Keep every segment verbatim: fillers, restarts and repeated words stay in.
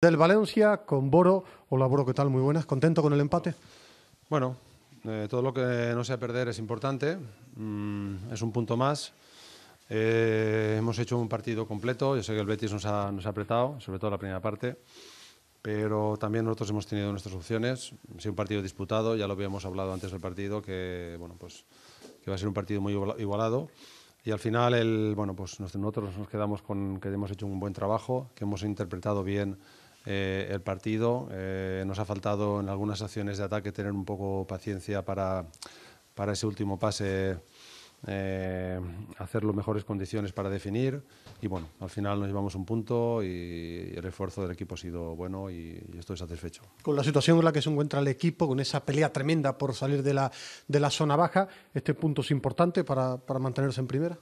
Del Valencia con Voro. Hola Voro, ¿qué tal? Muy buenas. ¿Contento con el empate? Bueno, eh, todo lo que no sea perder es importante. Mm, es un punto más. Eh, hemos hecho un partido completo. Yo sé que el Betis nos ha, nos ha apretado, sobre todo la primera parte. Pero también nosotros hemos tenido nuestras opciones. Ha sido un partido disputado, ya lo habíamos hablado antes del partido, que, bueno, pues, que va a ser un partido muy igualado. Y al final, el, bueno, pues nosotros nos quedamos con que hemos hecho un buen trabajo, que hemos interpretado bien Eh, el partido. Eh, nos ha faltado en algunas acciones de ataque tener un poco paciencia para, para ese último pase, eh, hacer las mejores condiciones para definir, y bueno, al final nos llevamos un punto y el esfuerzo del equipo ha sido bueno y, y estoy satisfecho. Con la situación en la que se encuentra el equipo, con esa pelea tremenda por salir de la, de la zona baja, ¿este punto es importante para, para mantenerse en primera?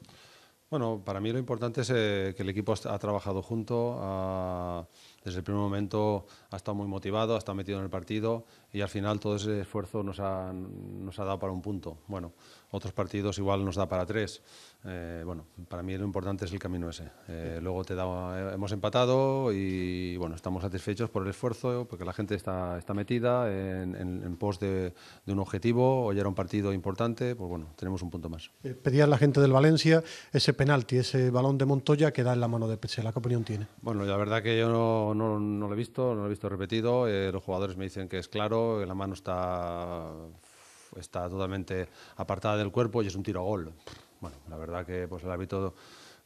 Bueno, para mí lo importante es eh, que el equipo ha trabajado junto, ha, desde el primer momento ha estado muy motivado, ha estado metido en el partido y al final todo ese esfuerzo nos ha, nos ha dado para un punto. Bueno, otros partidos igual nos da para tres. Eh, bueno, para mí lo importante es el camino ese. Eh, luego te da, hemos empatado y bueno, estamos satisfechos por el esfuerzo, porque la gente está, está metida en, en, en pos de, de un objetivo. Hoy era un partido importante, pues bueno, tenemos un punto más. Eh, pedía a la gente del Valencia ese penalti, ese balón de Montoya que da en la mano de Pechela. ¿Qué opinión tiene? Bueno, la verdad que yo no, no, no lo he visto, no lo he visto repetido. Eh, los jugadores me dicen que es claro, que la mano está, está totalmente apartada del cuerpo y es un tiro a gol. Bueno, la verdad que pues, el árbitro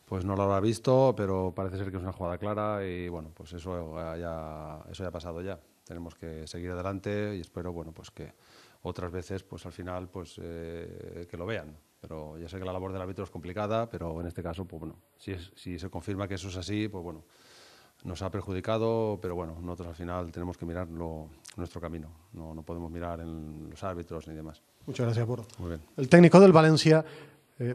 pues, no lo habrá visto, pero parece ser que es una jugada clara y bueno, pues eso ya, eso ya ha pasado ya. Tenemos que seguir adelante y espero bueno, pues que otras veces pues, al final pues, eh, que lo vean. Pero ya sé que la labor del árbitro es complicada, pero en este caso, pues bueno, si, es, si se confirma que eso es así, pues bueno, nos ha perjudicado, pero bueno, nosotros al final tenemos que mirar lo, nuestro camino. No, no podemos mirar en los árbitros ni demás. Muchas gracias, Voro. Muy bien. El técnico del Valencia. Eh,